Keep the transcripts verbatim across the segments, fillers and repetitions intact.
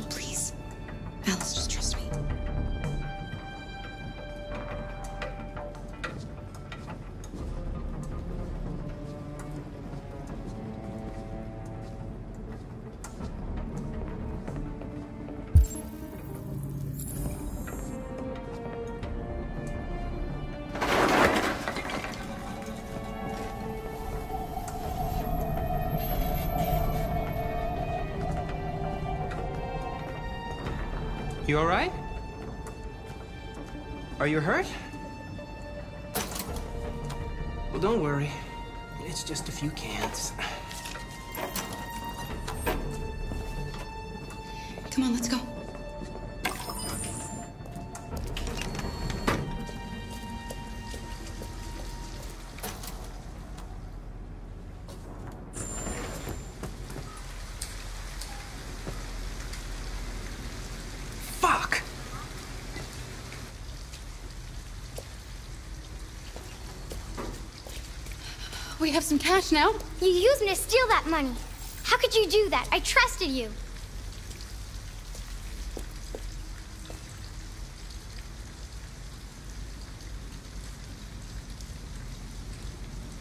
home, please. Alice, just trust me. You all right? Are you hurt? Well, don't worry. It's just a few cans. Come on, let's go. We have some cash now. You used me to steal that money. How could you do that? I trusted you.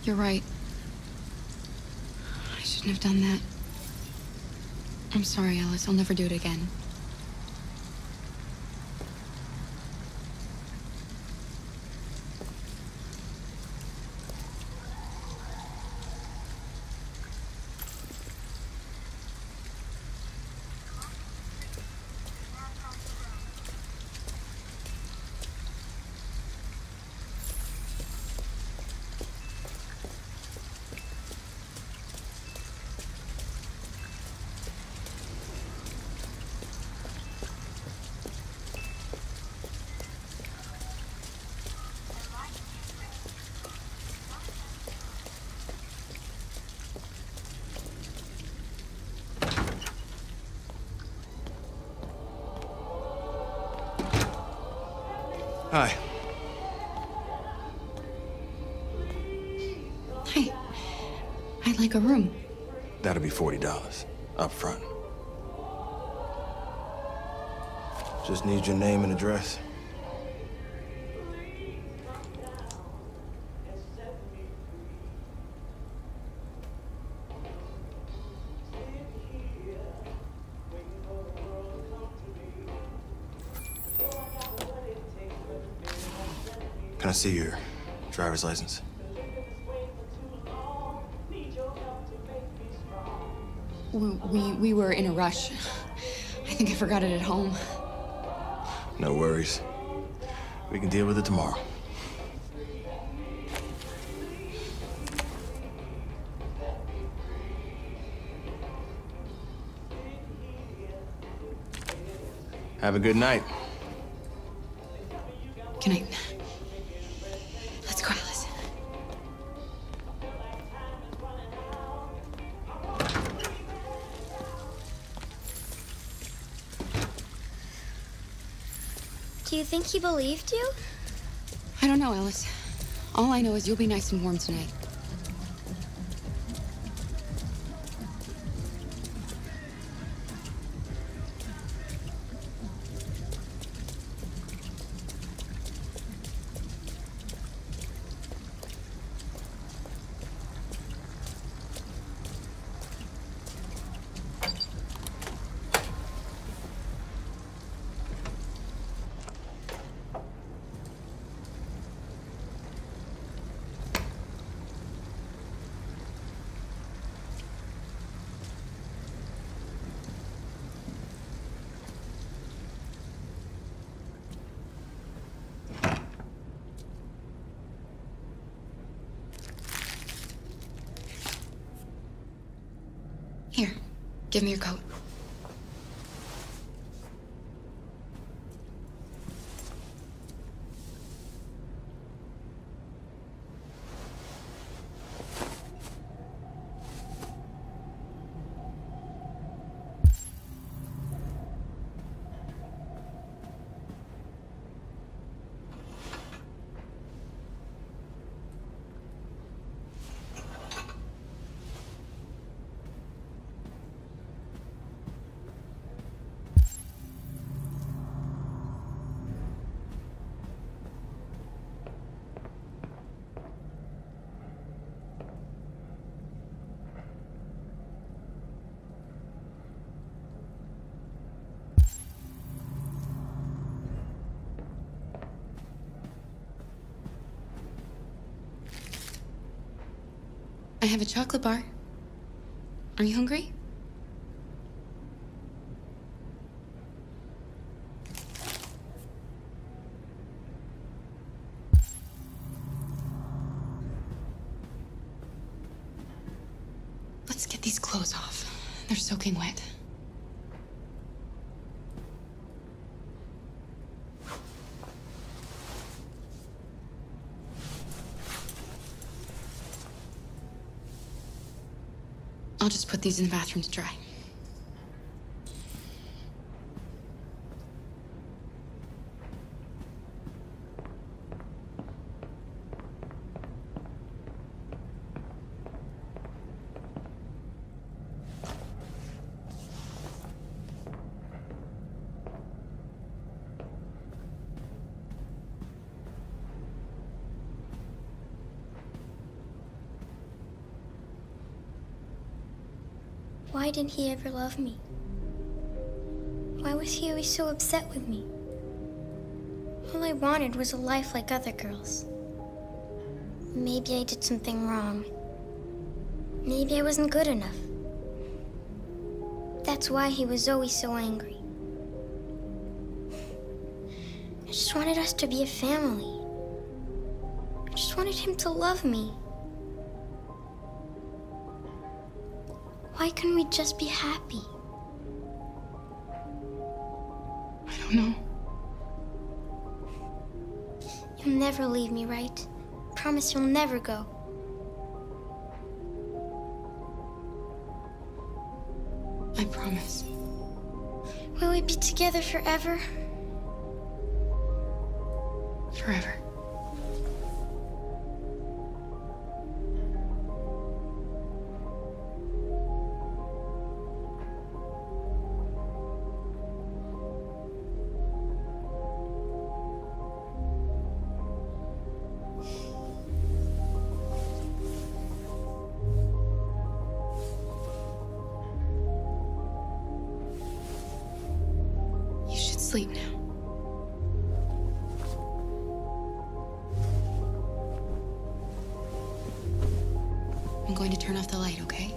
You're right. I shouldn't have done that. I'm sorry, Alice. I'll never do it again. Hi. Hi. I'd like a room. That'll be forty dollars up front. Just need your name and address. Can I see your driver's license? We, we, we were in a rush. I think I forgot it at home. No worries. We can deal with it tomorrow. Have a good night. Good night. Do you think he believed you? I don't know, Alice. All I know is you'll be nice and warm tonight. Here, give me your coat. have a chocolate bar. Are you hungry? Let's get these clothes off. They're soaking wet. I'll just put these in the bathroom to dry. Why didn't he ever love me? Why was he always so upset with me? All I wanted was a life like other girls. Maybe I did something wrong. Maybe I wasn't good enough. That's why he was always so angry. I just wanted us to be a family. I just wanted him to love me. Why couldn't we just be happy? I don't know. You'll never leave me, right? Promise you'll never go. I promise. Will we be together forever? Forever. Sleep now. I'm going to turn off the light, okay?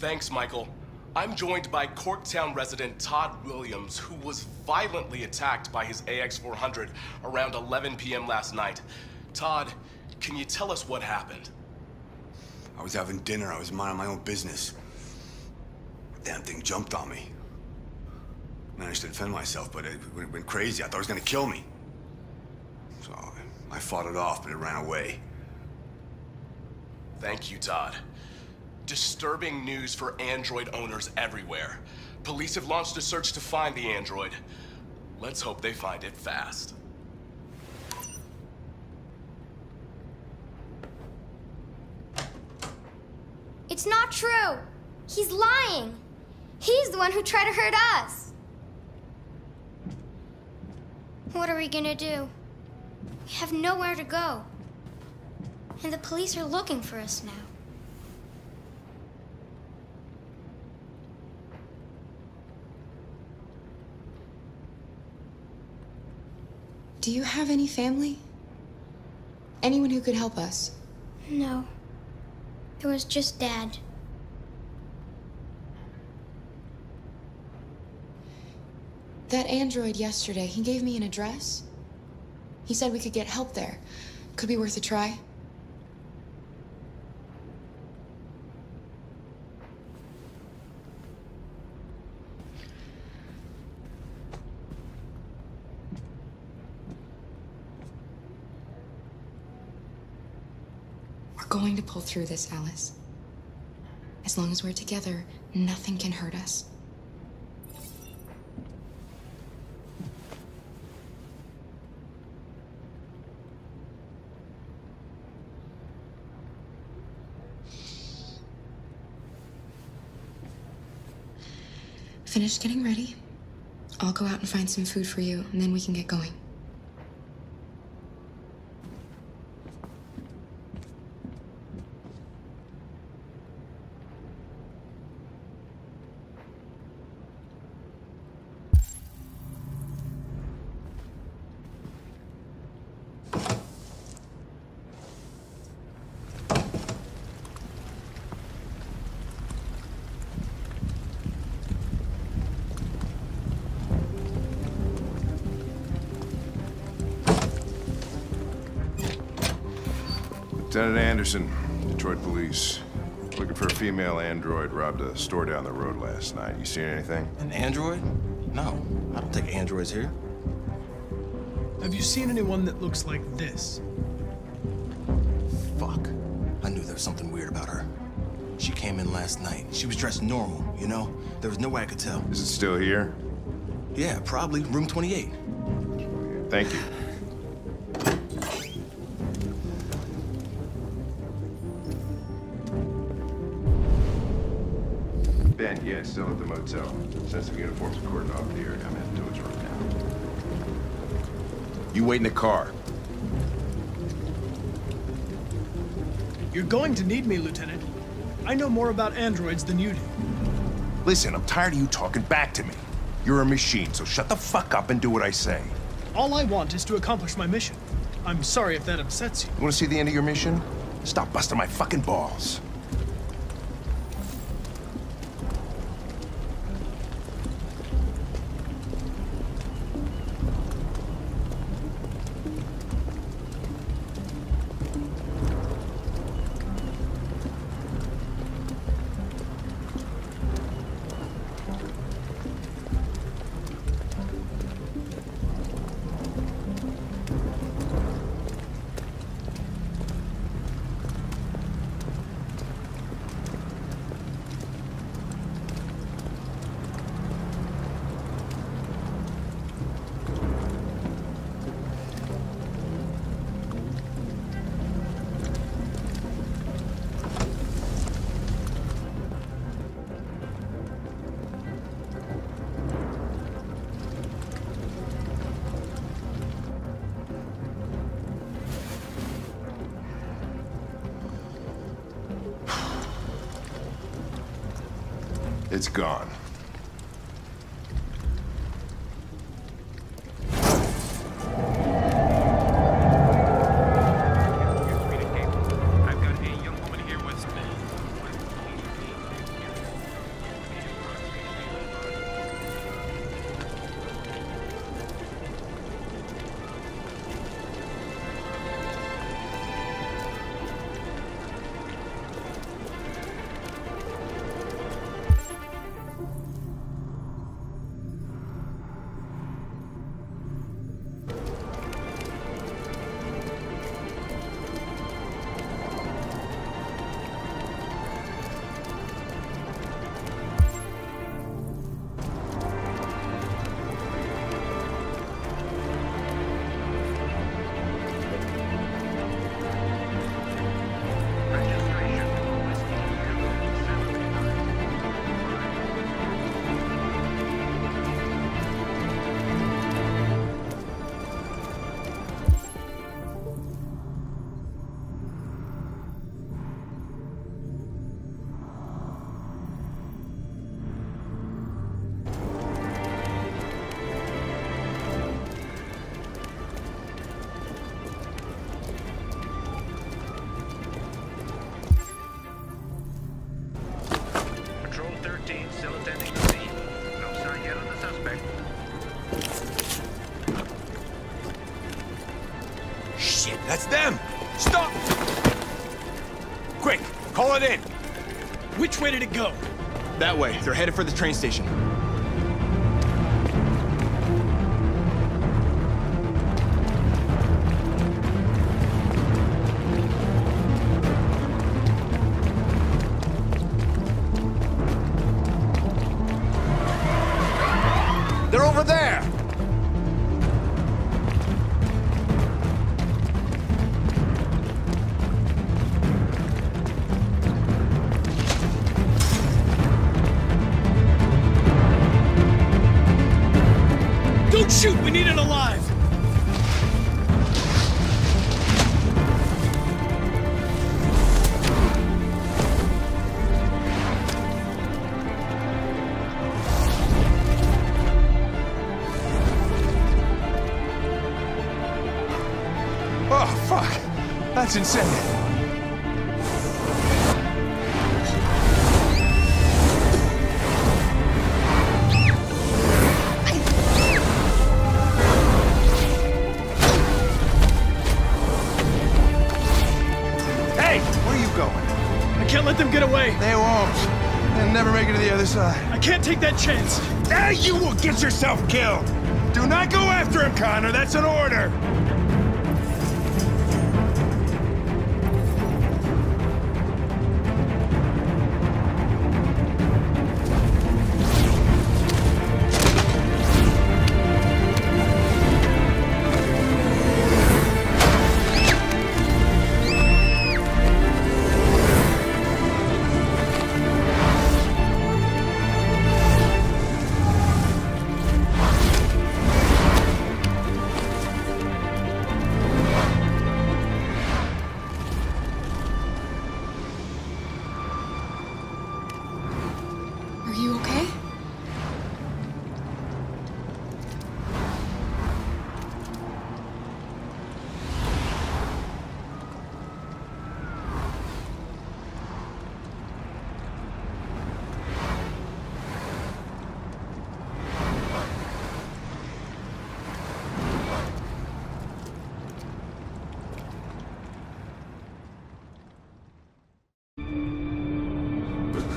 Thanks, Michael. I'm joined by Corktown resident Todd Williams, who was violently attacked by his A X four hundred around eleven p m last night. Todd, can you tell us what happened? I was having dinner. I was minding my own business. Damn thing jumped on me. Managed to defend myself, but it went crazy. I thought it was gonna kill me. So I fought it off, but it ran away. Thank you, Todd. Disturbing news for Android owners everywhere. Police have launched a search to find the android. Let's hope they find it fast. It's not true. He's lying. He's the one who tried to hurt us. What are we gonna do? We have nowhere to go. And the police are looking for us now. Do you have any family? Anyone who could help us? No. It was just Dad. That android yesterday, he gave me an address. He said we could get help there. Could be worth a try. We're going to pull through this, Alice. As long as we're together, nothing can hurt us. Finish getting ready. I'll go out and find some food for you, and then we can get going. Lieutenant Anderson, Detroit Police. Looking for a female android, robbed a store down the road last night. You seen anything? An android? No, I don't take androids here. Have you seen anyone that looks like this? Fuck. I knew there was something weird about her. She came in last night. She was dressed normal, you know? There was no way I could tell. Is it still here? Yeah, probably. Room twenty-eight. Thank you. Yeah, it's still at the motel. Since the uniforms are cordoned off the area, I'm heading to his room now. You wait in the car. You're going to need me, Lieutenant. I know more about androids than you do. Listen, I'm tired of you talking back to me. You're a machine, so shut the fuck up and do what I say. All I want is to accomplish my mission. I'm sorry if that upsets you. You want to see the end of your mission? Stop busting my fucking balls. It's gone. That's them! Stop! Quick! Call it in! Which way did it go? That way. They're headed for the train station. They're over there! Don't shoot! We need it alive! That's insane. Hey! Where are you going? I can't let them get away. They won't. They'll never make it to the other side. I can't take that chance. Now you will get yourself killed. Do not go after him, Connor. That's an order.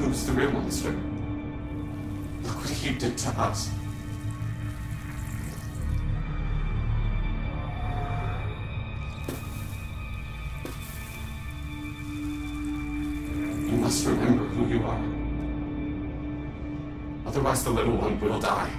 Who's the real monster? Look what he did to us. You must remember who you are. Otherwise the little one will die.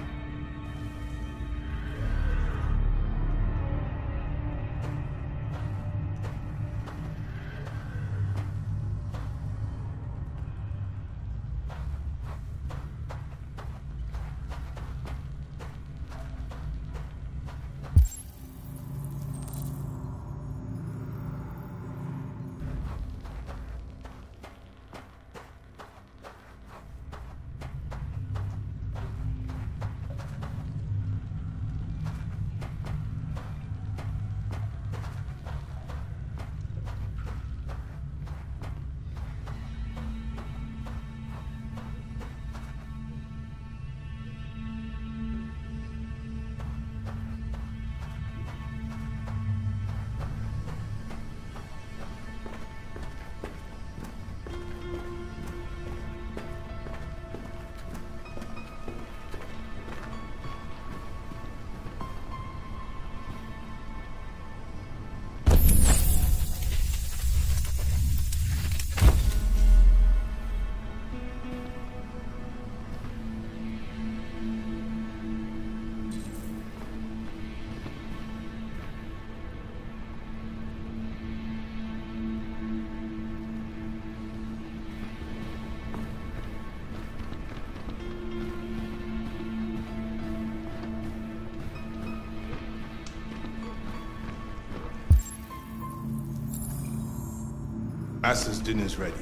Master's dinner's ready.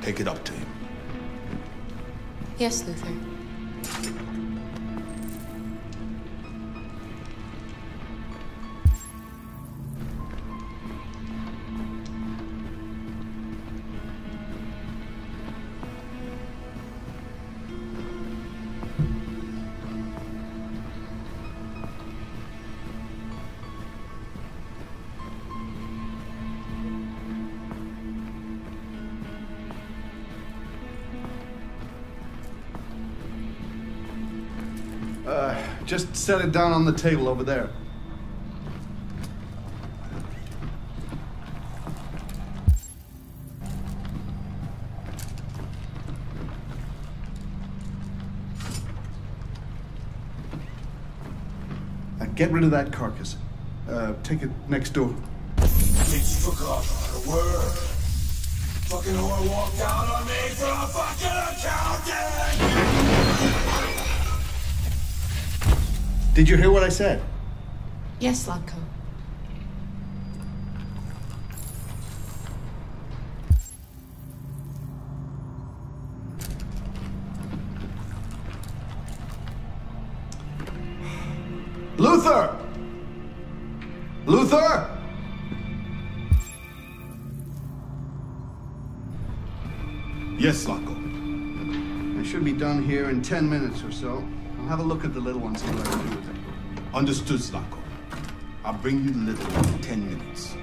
Take it up to him. Yes, Luther. Just set it down on the table over there. Now get rid of that carcass. Uh, take it next door. They took off our word. Fucking whore walked out on me for a fucking accountant! Did you hear what I said? Yes, Zlatko. Luther! Luther! Yes, Zlatko. I should be done here in ten minutes or so. I'll have a look at the little ones till I do with them. Understood, Zlatko. I'll bring you the little one in ten minutes.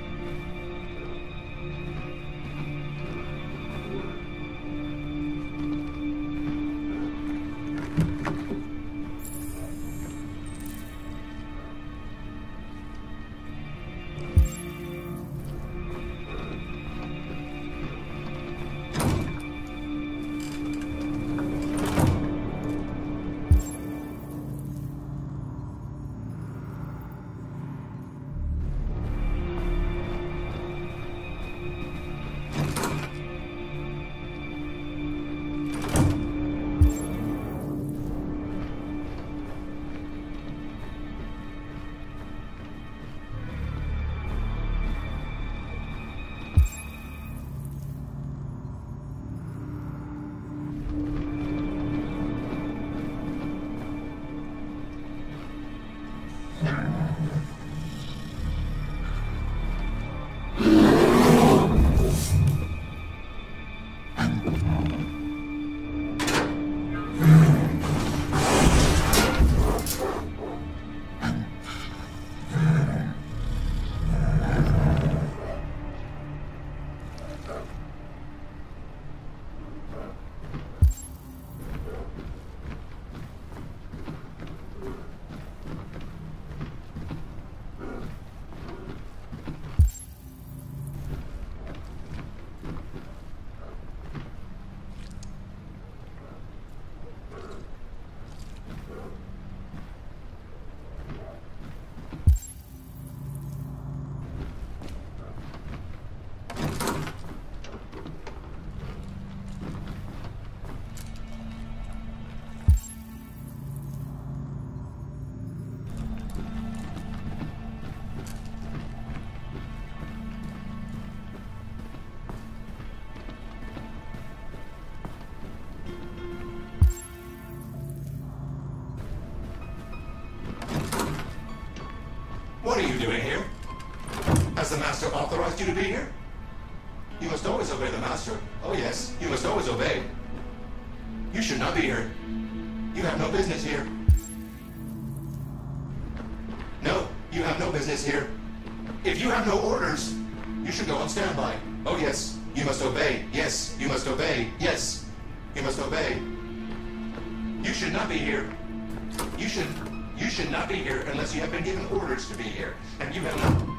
What are you doing here? Has the master authorized you to be here? You must always obey the master. Oh yes, you must always obey. You should not be here. You have no business here. No, you have no business here. If you have no orders, you should go on standby. Oh yes, you must obey. Yes, you must obey. Yes, you must obey. You should not be here. You should... You should not be here unless you have been given orders to be here, and you have not.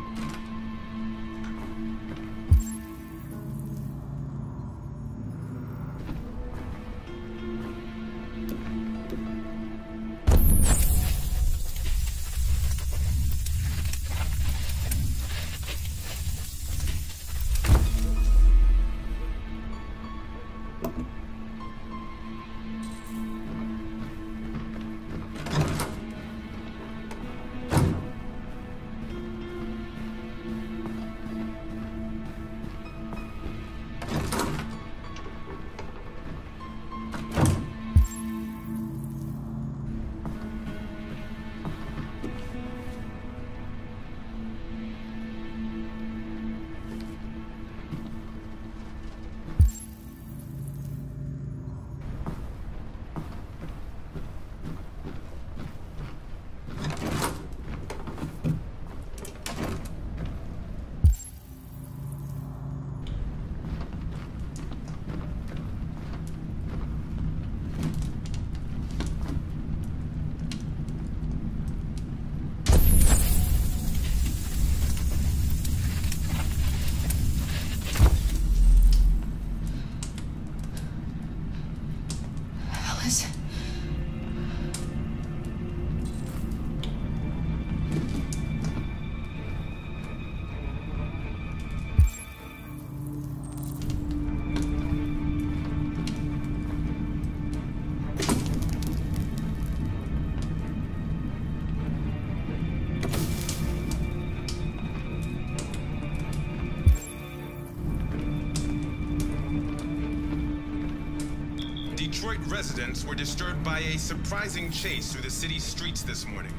Detroit residents were disturbed by a surprising chase through the city's streets this morning.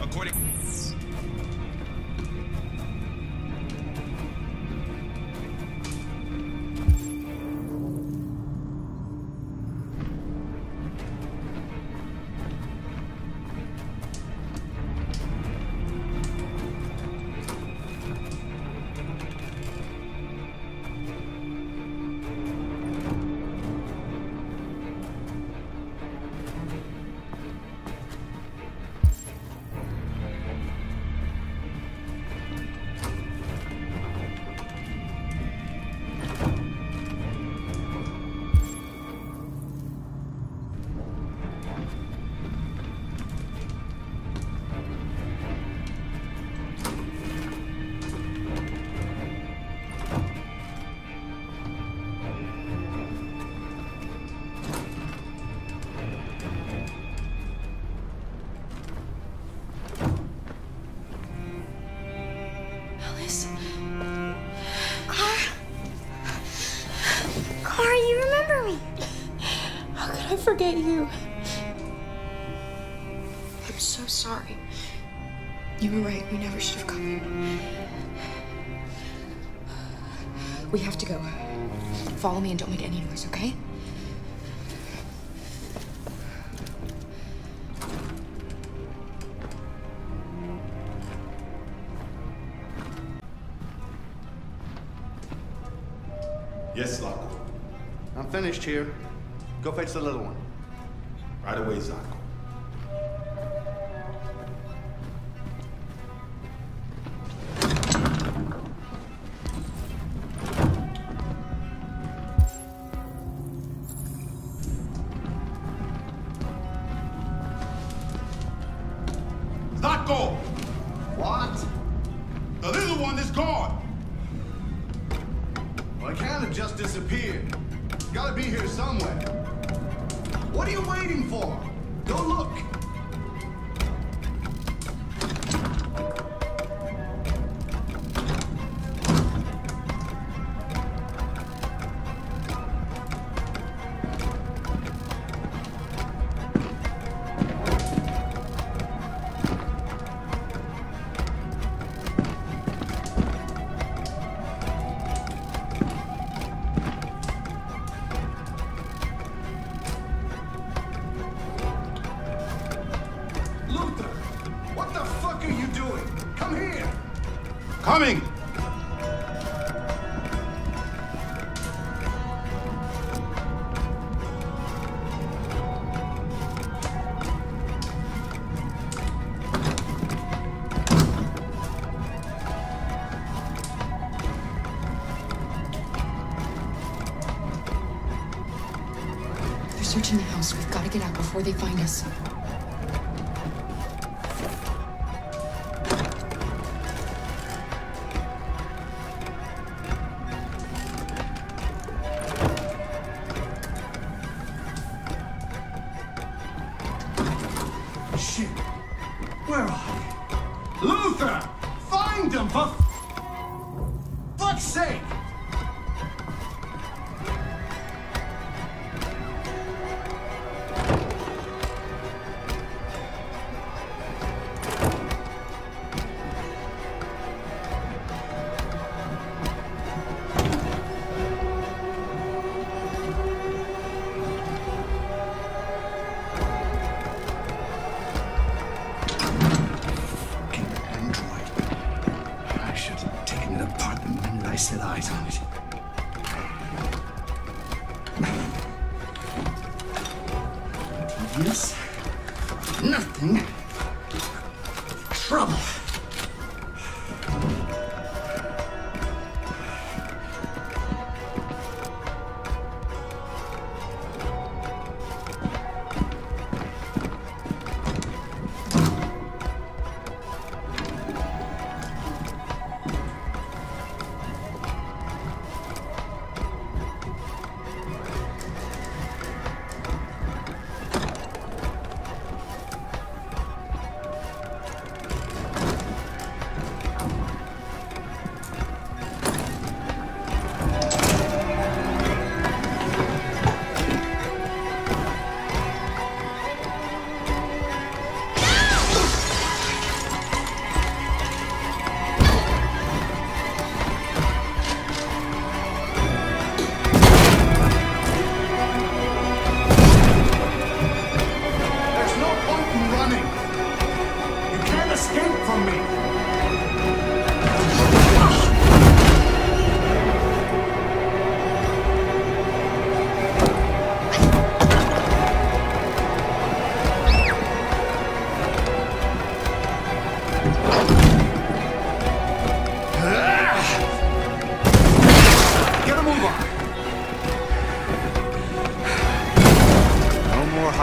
According... forget you. I'm so sorry. You were right. We never should have come here. We have to go. Follow me and don't make any noise, okay? Yes, Zlatko. I'm finished here. Go fetch the little one. Right away, Zlatko. Zlatko! What? The little one is gone! Well, it kind of just disappeared. It's gotta be here somewhere. What are you waiting for? Go look! Coming! They're searching the house. We've got to get out before they find us. Shit! Where are they? Luther! Find them, for fuck's sake! I set eyes on it. Yes. Nothing. Trouble.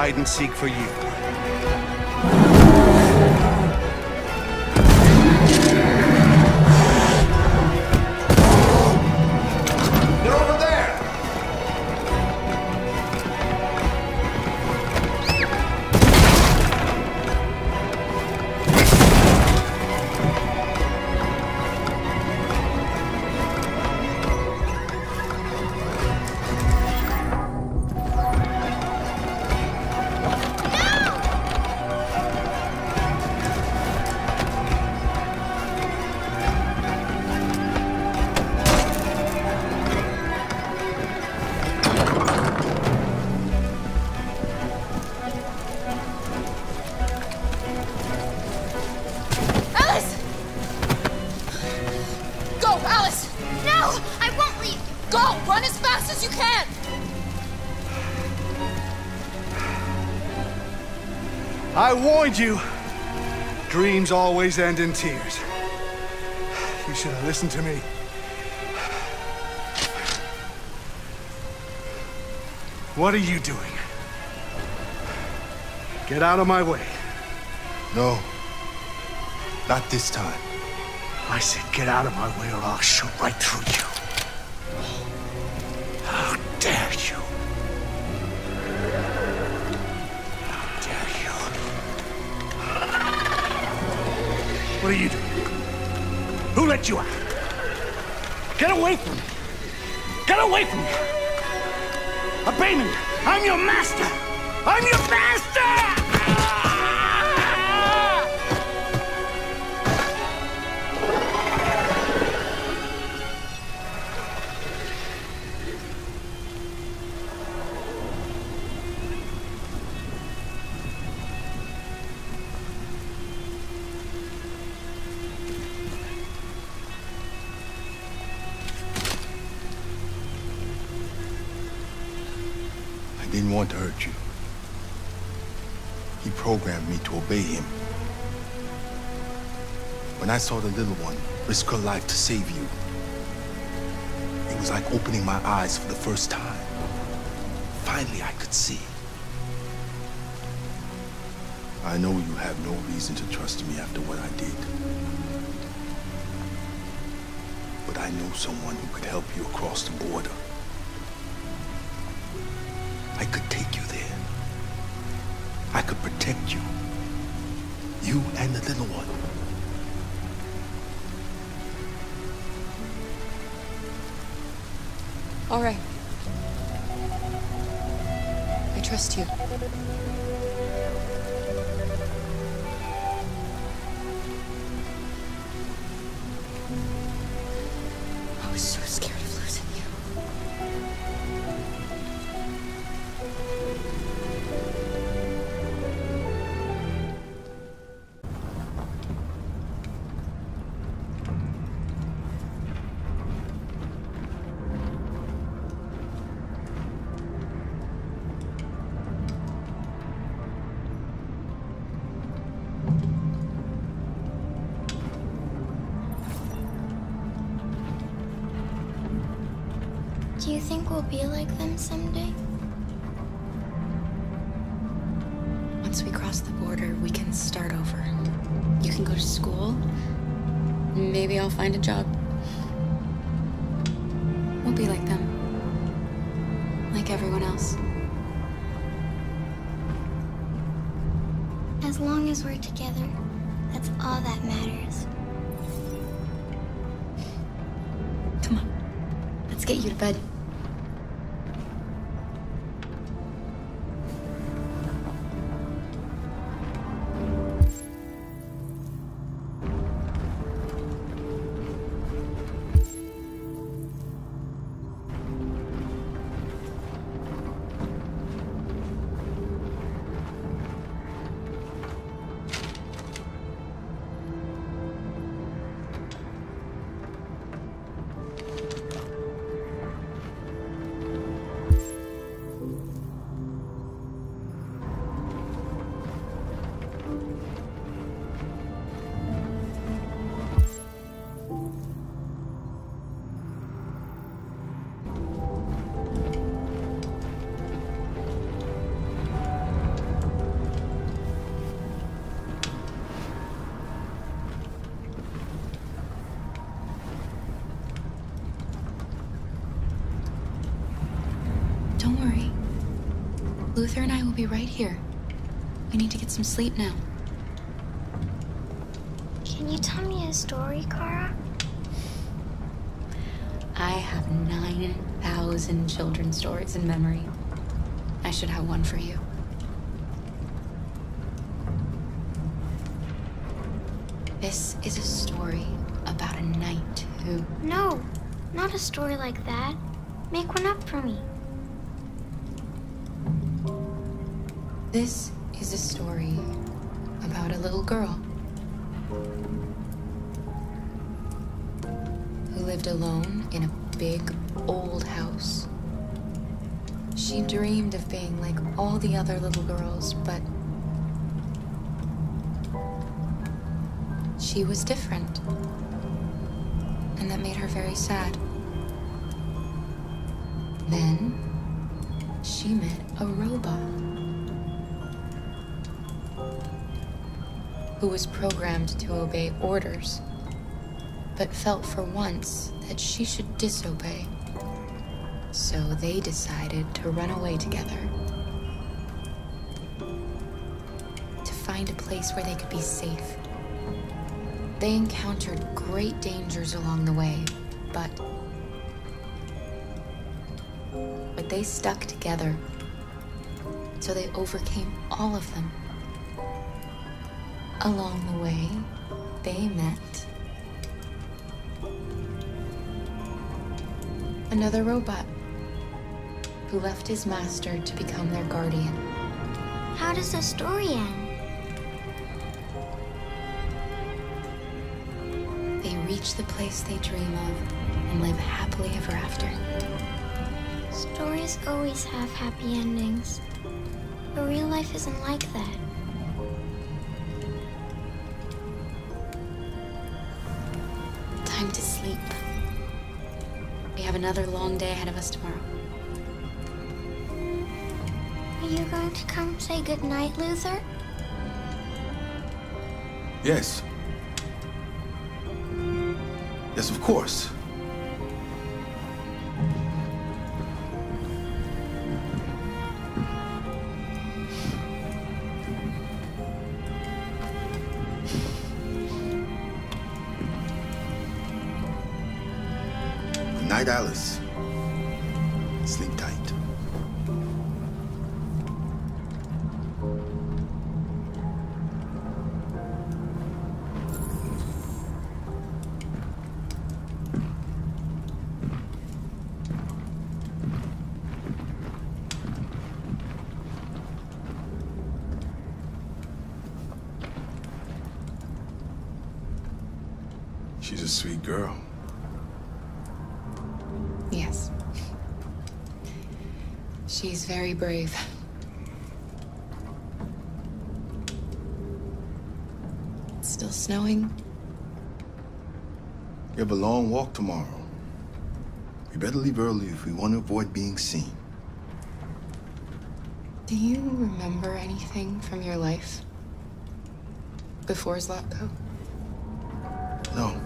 hide and seek for you. I warned you. Dreams always end in tears. You should have listened to me. What are you doing? Get out of my way. No. Not this time. I said get out of my way or I'll shoot right through you. How dare you? What are you doing? Who let you out? Get away from me! Get away from me! Obey me! I'm your master! I'm your master! Didn't want to hurt you. He programmed me to obey him. When I saw the little one risk her life to save you, it was like opening my eyes for the first time. Finally, I could see. I know you have no reason to trust me after what I did. But I know someone who could help you across the border. I could take you there. I could protect you. You and the little one. All right. I trust you. I was so scared of losing you. Do you think we'll be like them someday? Once we cross the border, we can start over. You can go to school. Maybe I'll find a job. We'll be like them. Like everyone else. As long as we're together, that's all that matters. Come on. Let's get you to bed. Don't worry. Luther and I will be right here. We need to get some sleep now. Can you tell me a story, Kara? I have nine thousand children's stories in memory. I should have one for you. This is a story about a knight who... No, not a story like that. Make one up for me. This is a story about a little girl who lived alone in a big old house. She dreamed of being like all the other little girls, but she was different, and that made her very sad. Then she met a robot who was programmed to obey orders, but felt for once that she should disobey. So they decided to run away together, to find a place where they could be safe. They encountered great dangers along the way, but, but they stuck together, so they overcame all of them. Along the way, they met another robot who left his master to become their guardian. How does the story end? Reach the place they dream of, and live happily ever after. Stories always have happy endings, but real life isn't like that. Time to sleep. We have another long day ahead of us tomorrow. Are you going to come say goodnight, Luther? Yes. Yes, of course. Good night, Alice. Sleep tight. She's a sweet girl. Yes. She's very brave. It's still snowing. We have a long walk tomorrow. We better leave early if we want to avoid being seen. Do you remember anything from your life before Zlatko? No.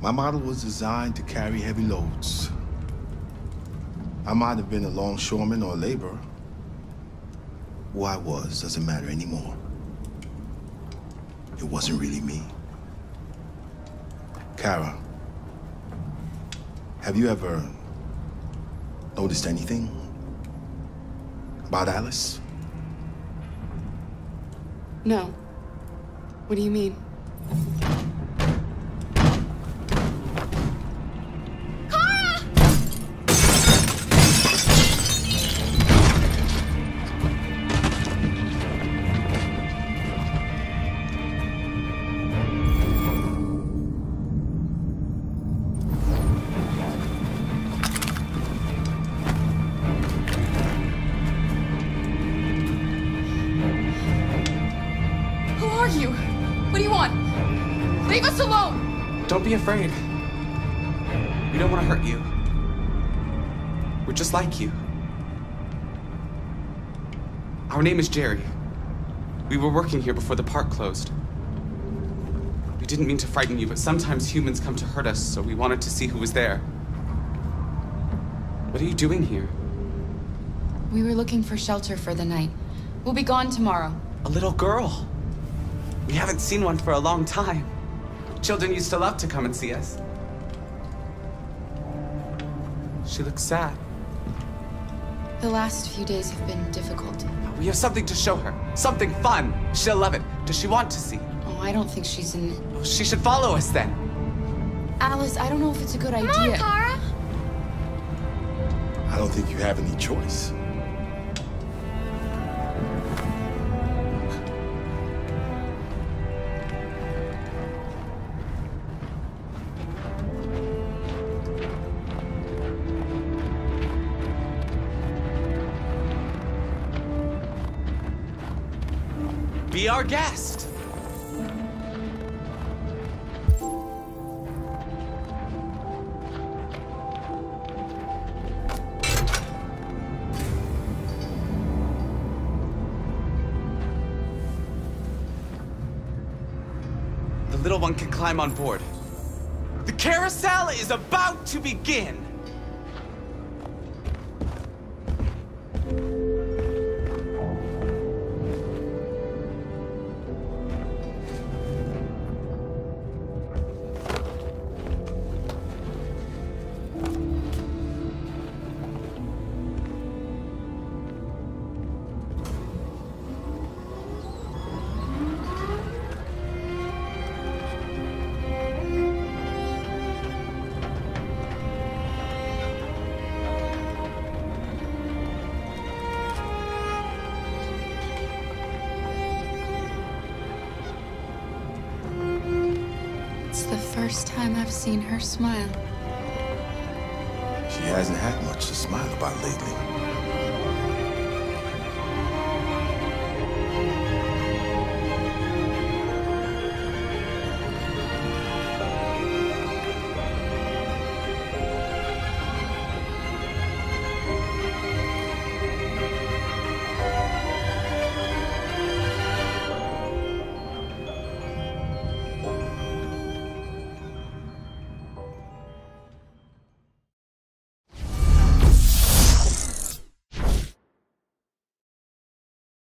My model was designed to carry heavy loads. I might have been a longshoreman or a laborer. Who I was doesn't matter anymore. It wasn't really me. Kara, have you ever noticed anything about Alice? No. What do you mean? Don't be afraid. We don't want to hurt you. We're just like you. Our name is Jerry. We were working here before the park closed. We didn't mean to frighten you, but sometimes humans come to hurt us, so we wanted to see who was there. What are you doing here? We were looking for shelter for the night. We'll be gone tomorrow. A little girl. We haven't seen one for a long time. Children used to love to come and see us. She looks sad. The last few days have been difficult. We have something to show her. Something fun. She'll love it. Does she want to see? Oh, I don't think she's in it. Oh, she should follow us then. Alice, I don't know if it's a good idea. Come on, Kara. I don't think you have any choice. Be our guest. The little one can climb on board. The carousel is about to begin. First time I've seen her smile. She hasn't had much to smile about lately.